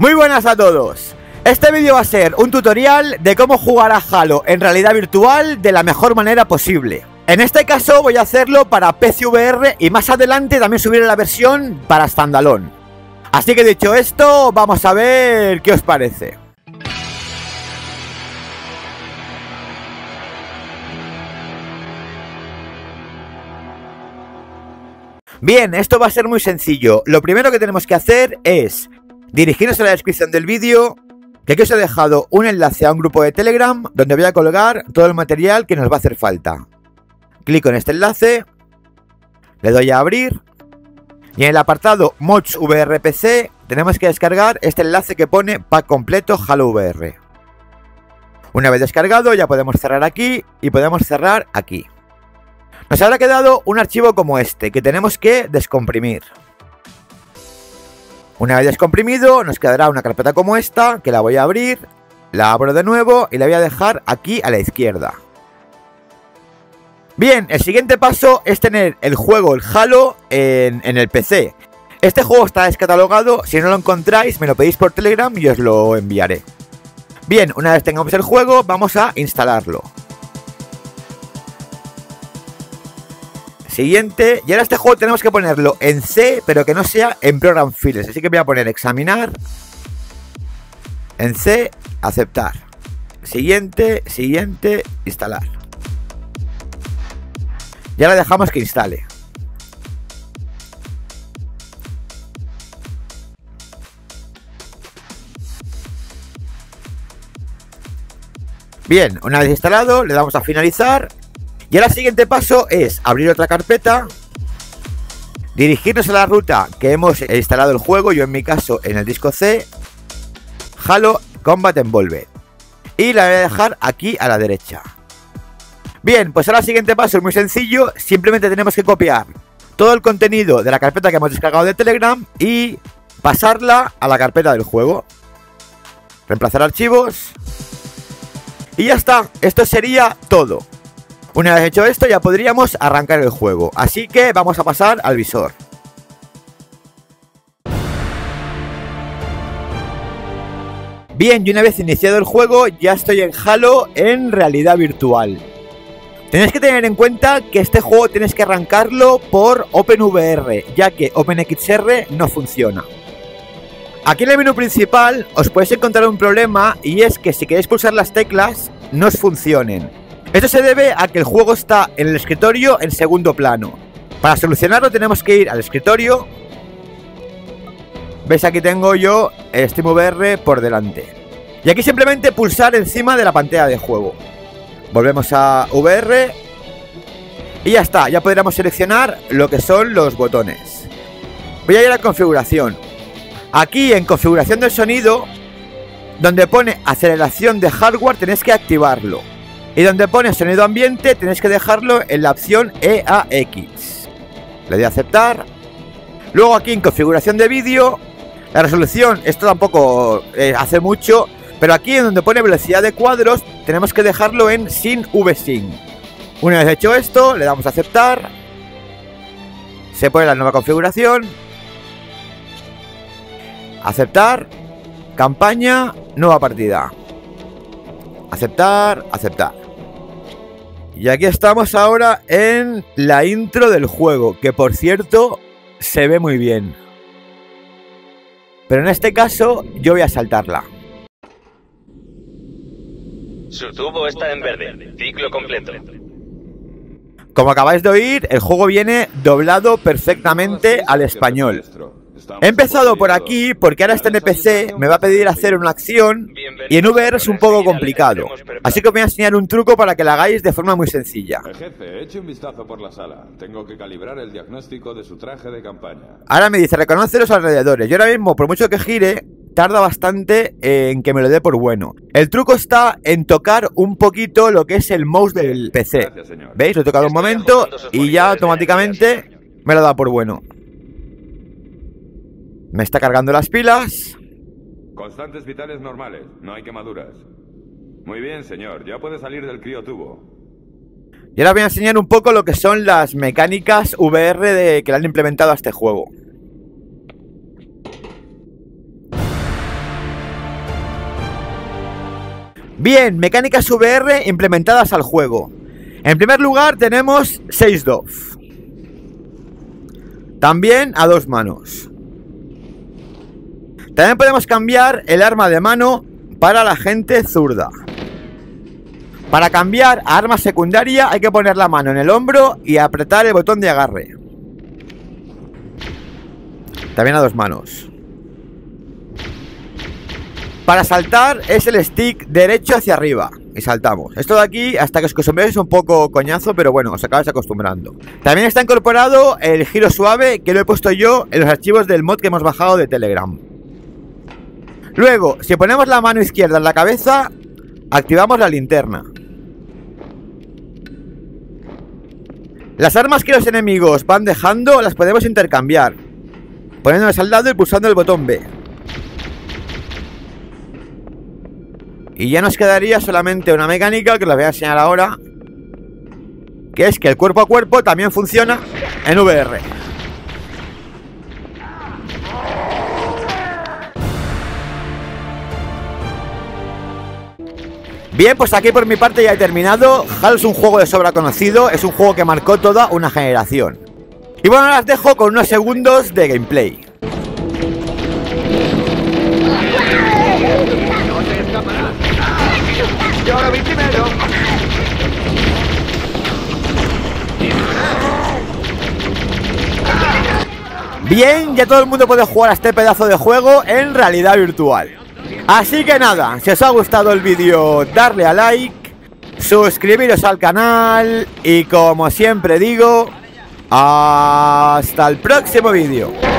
Muy buenas a todos. Este vídeo va a ser un tutorial de cómo jugar a Halo en realidad virtual de la mejor manera posible. En este caso voy a hacerlo para PC VR y más adelante también subiré la versión para Standalone. Así que dicho esto, vamos a ver qué os parece. Bien, esto va a ser muy sencillo. Lo primero que tenemos que hacer es dirigirnos a la descripción del vídeo, que aquí os he dejado un enlace a un grupo de Telegram donde voy a colgar todo el material que nos va a hacer falta. Clico en este enlace, le doy a abrir y en el apartado Mods VRPC tenemos que descargar este enlace que pone Pack Completo Halo VR. Una vez descargado ya podemos cerrar aquí y podemos cerrar aquí. Nos habrá quedado un archivo como este, que tenemos que descomprimir. Una vez descomprimido, nos quedará una carpeta como esta, que la voy a abrir, la abro de nuevo y la voy a dejar aquí a la izquierda. Bien, el siguiente paso es tener el juego, el Halo, en el PC. Este juego está descatalogado, si no lo encontráis me lo pedís por Telegram y os lo enviaré. Bien, una vez tengamos el juego, vamos a instalarlo. Siguiente, y ahora este juego tenemos que ponerlo en C, pero que no sea en Program Files, así que voy a poner examinar, en C, aceptar, siguiente, siguiente, instalar. Y ahora dejamos que instale. Bien, una vez instalado le damos a finalizar. Y ahora el siguiente paso es abrir otra carpeta, dirigirnos a la ruta que hemos instalado el juego, yo en mi caso en el disco C, Halo Combat Evolved, y la voy a dejar aquí a la derecha. Bien, pues ahora el siguiente paso es muy sencillo, simplemente tenemos que copiar todo el contenido de la carpeta que hemos descargado de Telegram y pasarla a la carpeta del juego. Reemplazar archivos y ya está, esto sería todo. Una vez hecho esto ya podríamos arrancar el juego, así que vamos a pasar al visor. Bien, y una vez iniciado el juego ya estoy en Halo en realidad virtual. Tenéis que tener en cuenta que este juego tienes que arrancarlo por OpenVR, ya que OpenXR no funciona. Aquí en el menú principal os podéis encontrar un problema y es que si queréis pulsar las teclas no os funcionen. Esto se debe a que el juego está en el escritorio en segundo plano. Para solucionarlo tenemos que ir al escritorio. ¿Veis? Aquí tengo yo SteamVR por delante. Y aquí simplemente pulsar encima de la pantalla de juego. Volvemos a VR. Y ya está, ya podríamos seleccionar lo que son los botones. Voy a ir a configuración. Aquí en configuración del sonido, donde pone aceleración de hardware, tenéis que activarlo. Y donde pone sonido ambiente tenéis que dejarlo en la opción EAX. Le doy a aceptar. Luego aquí en configuración de vídeo, la resolución, esto tampoco hace mucho, pero aquí en donde pone velocidad de cuadros tenemos que dejarlo en sin V-Sync. Una vez hecho esto le damos a aceptar. Se pone la nueva configuración. Aceptar. Campaña. Nueva partida. Aceptar, aceptar. Y aquí estamos ahora en la intro del juego, que por cierto se ve muy bien. Pero en este caso yo voy a saltarla. Su tubo está en verde, ciclo completo. Como acabáis de oír, el juego viene doblado perfectamente al español. He empezado por aquí porque ahora este NPC me va a pedir hacer una acción y en VR es un poco complicado, así que os voy a enseñar un truco para que la hagáis de forma muy sencilla. Ahora me dice reconoce los alrededores, yo ahora mismo por mucho que gire tarda bastante en que me lo dé por bueno. El truco está en tocar un poquito lo que es el mouse del PC. ¿Veis? Lo he tocado un momento y ya automáticamente me lo da por bueno. Me está cargando las pilas. Constantes vitales normales, no hay quemaduras. Muy bien, señor, ya puede salir del criotubo. Y ahora voy a enseñar un poco lo que son las mecánicas VR que le han implementado a este juego. Bien, mecánicas VR implementadas al juego. En primer lugar tenemos 6-DOF. También a dos manos. También podemos cambiar el arma de mano para la gente zurda. Para cambiar a arma secundaria hay que poner la mano en el hombro y apretar el botón de agarre. También a dos manos. Para saltar es el stick derecho hacia arriba y saltamos. Esto de aquí hasta que os acostumbréis es un poco coñazo, pero bueno, os acabáis acostumbrando. También está incorporado el giro suave, que lo he puesto yo en los archivos del mod que hemos bajado de Telegram. Luego, si ponemos la mano izquierda en la cabeza, activamos la linterna. Las armas que los enemigos van dejando las podemos intercambiar, poniéndolas al lado y pulsando el botón B. Y ya nos quedaría solamente una mecánica que os la voy a enseñar ahora, que es que el cuerpo a cuerpo también funciona en VR. Bien, pues aquí por mi parte ya he terminado. Halo es un juego de sobra conocido, es un juego que marcó toda una generación. Y bueno, ahora os dejo con unos segundos de gameplay. ¡No te escaparás! ¡Yo lo vi primero! Bien, ya todo el mundo puede jugar a este pedazo de juego en realidad virtual. Así que nada, si os ha gustado el vídeo, darle a like, suscribiros al canal y como siempre digo, hasta el próximo vídeo.